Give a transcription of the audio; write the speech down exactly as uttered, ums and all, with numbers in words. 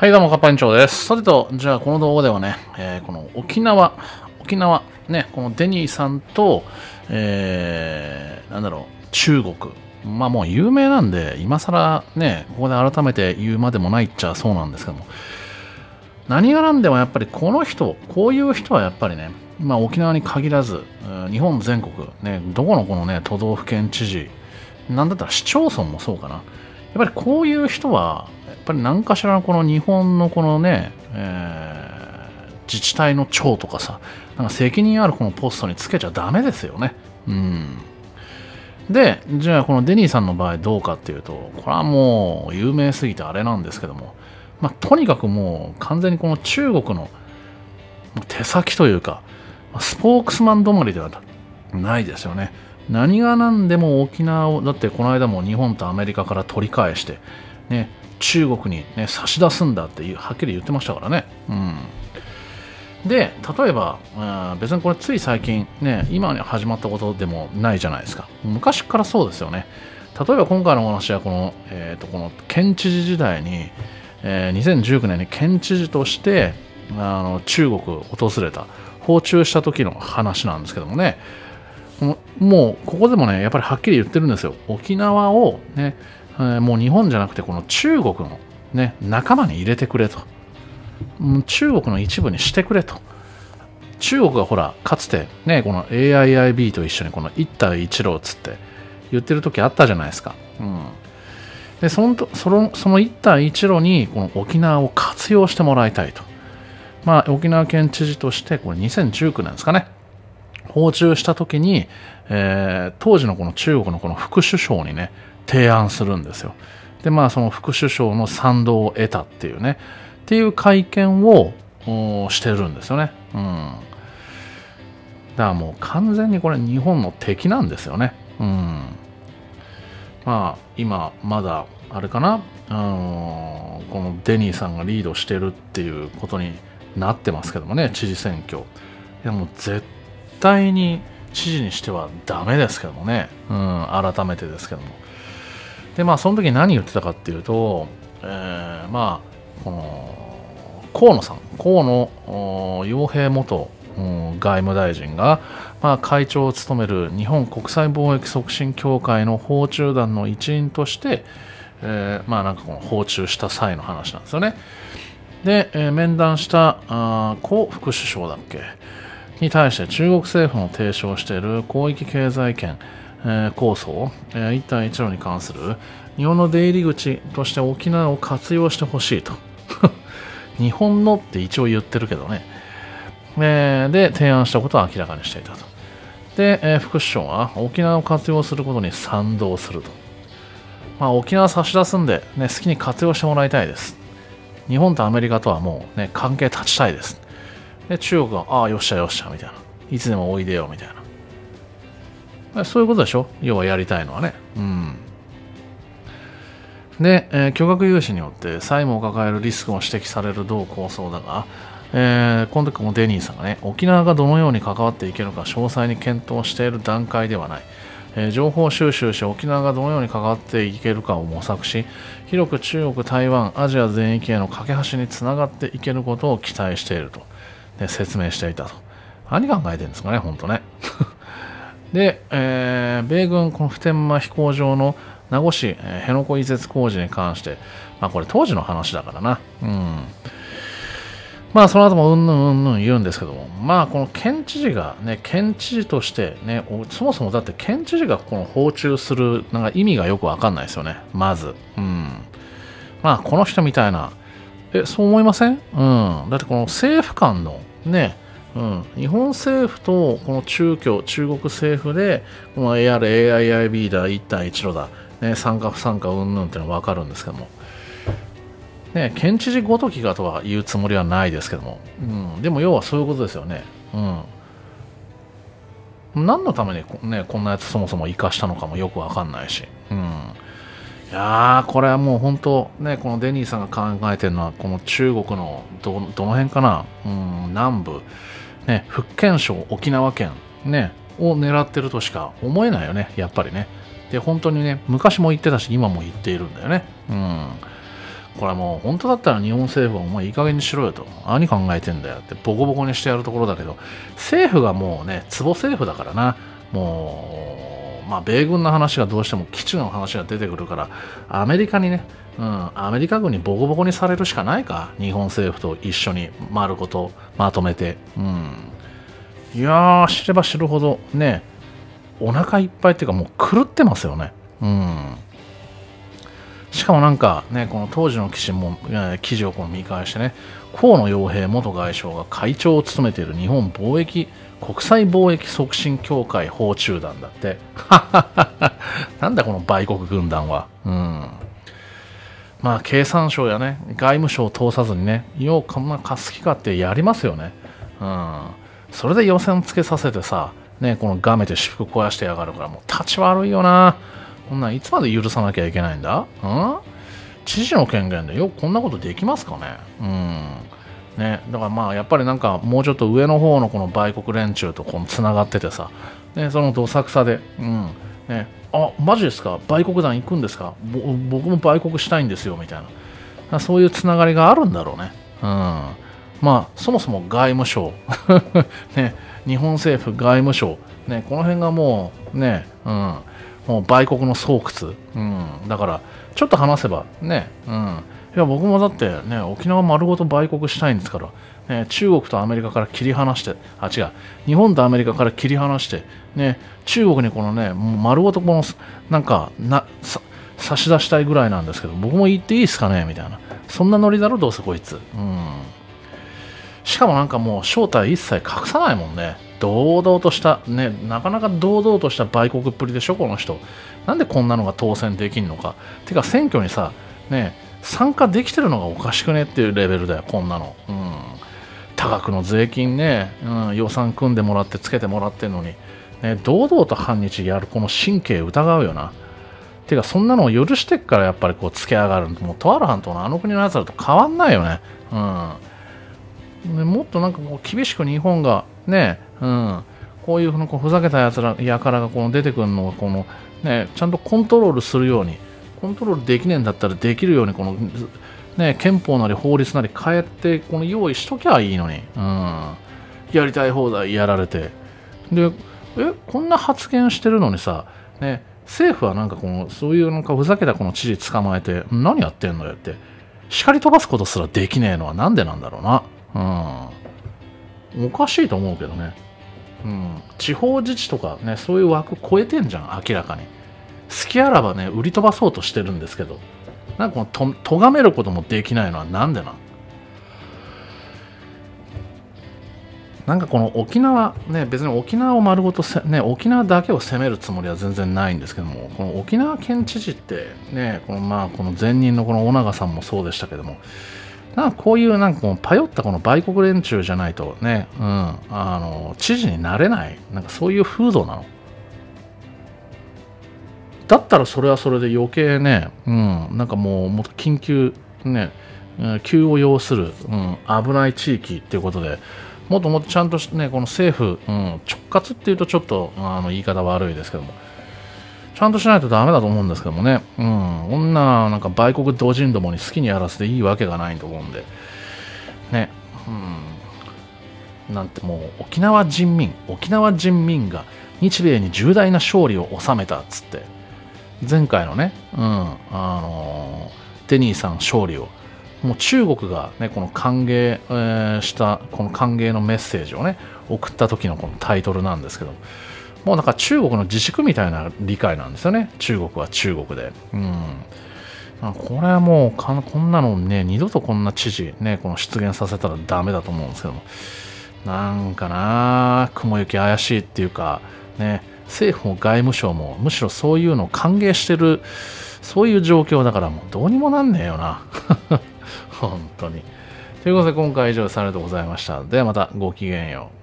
はいどうも、かっぱ園長です。さてと、じゃあこの動画ではね、えー、この沖縄、沖縄、ね、このデニーさんと、えー、なんだろう、中国。まあもう有名なんで、今更ね、ここで改めて言うまでもないっちゃそうなんですけども、何がなんでもやっぱりこの人、こういう人はやっぱりね、まあ沖縄に限らず、日本全国、ね、どこのこのね、都道府県知事、なんだったら市町村もそうかな。やっぱりこういう人は、やっぱり何かしらのこの日本のこのね、えー、自治体の長とかさ、なんか責任あるこのポストにつけちゃダメですよね。うん。で、じゃあこのデニーさんの場合どうかっていうと、これはもう有名すぎてあれなんですけども、まあとにかくもう完全にこの中国の手先というか、スポークスマン止まりではないですよね。何が何でも沖縄を、だってこの間も日本とアメリカから取り返して、ね、中国に、ね、差し出すんだっていうはっきり言ってましたからね。うん、で、例えば、うん、別にこれつい最近、ね、今に始まったことでもないじゃないですか。昔からそうですよね。例えば今回のお話はこの、えーと、この県知事時代に、えー、にせんじゅうきゅうねんに県知事としてあの中国を訪れた、訪中した時の話なんですけどもね。もうここでもねやっぱりはっきり言ってるんですよ。沖縄を、ねえー、もう日本じゃなくてこの中国の、ね、仲間に入れてくれと、うん、中国の一部にしてくれと。中国がほらかつて、ね、この エーアイアイビー と一緒にこの一帯一路っつって言ってる時あったじゃないですか。うん、でそのそのその一帯一路にこの沖縄を活用してもらいたいと、まあ、沖縄県知事としてこれにせんじゅうきゅうねんですかね。訪中した時に、えー、当時のこの中国のこの副首相にね提案するんですよ。でまあその副首相の賛同を得たっていうねっていう会見をしてるんですよね。うん、だからもう完全にこれ日本の敵なんですよね。うん、まあ今まだあれかな、あのー、このデニーさんがリードしてるっていうことになってますけどもね、知事選挙。いやもう絶対絶対に知事にしてはダメですけどもね、うん、改めてですけども。でまあその時何言ってたかっていうと、えー、まあこの河野さん河野洋平元、うん、外務大臣が、まあ、会長を務める日本国際貿易促進協会の訪中団の一員として、えー、まあなんかこの訪中した際の話なんですよね。で、えー、面談したあ胡副首相だっけに対して中国政府の提唱している広域経済圏、えー、構想、えー、一帯一路に関する日本の出入り口として沖縄を活用してほしいと日本のって一応言ってるけどね、えー、で提案したことを明らかにしていたと。で、えー、副首相は沖縄を活用することに賛同すると、まあ、沖縄差し出すんで、ね、好きに活用してもらいたいです。日本とアメリカとはもう、ね、関係断ちたいです。で中国は、ああ、よっしゃよっしゃ、みたいな。いつでもおいでよ、みたいな。そういうことでしょ、要はやりたいのはね。うん。で、えー、巨額融資によって債務を抱えるリスクも指摘される同構想だが、えー、この時もデニーさんがね、沖縄がどのように関わっていけるか詳細に検討している段階ではない。えー、情報収集し、沖縄がどのように関わっていけるかを模索し、広く中国、台湾、アジア全域への架け橋につながっていけることを期待していると。説明していたと。何考えてるんですかね、本当ね。で、えー、米軍この普天間飛行場の名護市、えー、辺野古移設工事に関して、まあ、これ当時の話だからな。うん。まあ、その後もうんぬんうんぬん言うんですけども、まあ、この県知事がね、県知事としてね、そもそもだって県知事がこの訪中するなんか意味がよくわかんないですよね、まず。うん。まあ、この人みたいな、え、そう思いません？うん。だってこの政府間の、ね、うん、日本政府とこの中共、中国政府でこの エーアール、エーアイアイビー だ、一帯一路だ、ね、参加不参加うんぬんってのは分かるんですけども、ね、県知事ごときがとは言うつもりはないですけども、うん、でも要はそういうことですよね。うん、何のためにこ、ね、こんなやつそもそも生かしたのかもよく分かんないし。うん、いやー、これはもう本当ね、このデニーさんが考えてるのはこの中国の ど, どの辺かな、うん、南部、ね、福建省、沖縄県、ね、を狙ってるとしか思えないよね、やっぱりね。で、本当にね、昔も言ってたし今も言っているんだよね。うん、これはもう本当だったら日本政府はもういい加減にしろよと、何考えてんだよってボコボコにしてやるところだけど、政府がもうね、壺政府だからな、もう、まあ、米軍の話がどうしても基地の話が出てくるから、アメリカにね、うん、アメリカ軍にボコボコにされるしかないか、日本政府と一緒に丸ごとまとめて。うん、いやー、知れば知るほどね、お腹いっぱいっていうか、もう狂ってますよね。うんしかもなんかね、この当時の記事も、記事をこう見返してね、河野洋平元外相が会長を務めている日本貿易国際貿易促進協会訪中団だって。なんだこの売国軍団は。うん。まあ、経産省やね、外務省を通さずにね、ようこんな貸す気かってやりますよね。うん。それで予選つけさせてさ、ね、このがめて私服肥やしてやがるから、もう立ち悪いよな。こんなんいつまで許さなきゃいけないんだ、うん、知事の権限でよくこんなことできますかね、うん、ね、だからまあやっぱりなんかもうちょっと上の方のこの売国連中とつながっててさ、ね、そのどさくさで、うんね、あ、マジですか、売国団行くんですか、僕も売国したいんですよみたいな、そういうつながりがあるんだろうね。うん、まあそもそも外務省、ね、日本政府外務省、ね、この辺がもうね、うんもう売国の巣窟、うん、だからちょっと話せばね、うん、いや僕もだってね、沖縄丸ごと売国したいんですから、ね、中国とアメリカから切り離して、あ違う日本とアメリカから切り離して、ね、中国にこのねもう丸ごとこのなんかなさ差し出したいぐらいなんですけど、僕も行っていいですかねみたいな、そんなノリだろどうせこいつ、うん、しかもなんかもう正体一切隠さないもんね。堂々とした、ね、なかなか堂々とした売国っぷりでしょ、この人。なんでこんなのが当選できんのか。てか、選挙にさ、ね、参加できてるのがおかしくねっていうレベルだよ、こんなの。うん、多額の税金ね、うん、予算組んでもらって、つけてもらってるのに、ね、堂々と反日やる、この神経疑うよな。てか、そんなのを許してっから、やっぱりこう、つけ上がる。もう、とある半島のあの国のやつらと変わんないよね。うんね、もっとなんかこう厳しく日本がね、うん、こういうふうにこうふざけたやつらやからがこの出てくるのをこの、ね、ちゃんとコントロールするように、コントロールできねえんだったらできるようにこの、ね、憲法なり法律なり変えてこの用意しときゃいいのに、うん、やりたい放題やられて、でえこんな発言してるのにさ、ね、政府はなんかこのそういうなんかふざけたこの知事捕まえて何やってんのよって叱り飛ばすことすらできねえのはなんでなんだろうな。うん、おかしいと思うけどね、うん、地方自治とかねそういう枠超えてんじゃん明らかに。隙あらばね売り飛ばそうとしてるんですけど、なんかこのとがめることもできないのはなんでなん。なんかこの沖縄ね、別に沖縄を丸ごとせ、ね、沖縄だけを責めるつもりは全然ないんですけども、この沖縄県知事ってね、このまあこの前任のこの尾長さんもそうでしたけども。なんかこういうなんかこうパヨったこの売国連中じゃないとね、うん、あの知事になれない、なんかそういう風土なの。だったらそれはそれで余計ね、うん、なんかもうもっと緊急ね、急を要する、うん、危ない地域っていうことで、もっともっとちゃんとねこの政府、うん、直轄っていうとちょっとあの言い方悪いですけども。ちゃんとしないとダメだと思うんですけどもね、うん、女なんか売国同人どもに好きにやらせていいわけがないと思うんで、ね、うん、なんてもう沖縄人民、沖縄人民が日米に重大な勝利を収めたっつって、前回のね、うん、あのデニーさん勝利を、もう中国がねこの歓迎、えー、したこの歓迎のメッセージをね送った時のこのタイトルなんですけども。もうなんか中国の自粛みたいな理解なんですよね、中国は中国で。うん、これはもうか、こんなのね、二度とこんな知事、ね、この出現させたらダメだと思うんですけども、なんかな、雲行き怪しいっていうか、ね、政府も外務省も、むしろそういうのを歓迎してる、そういう状況だから、もうどうにもなんねえよな、本当に。ということで、今回は以上でさようでございました。ではまた、ごきげんよう。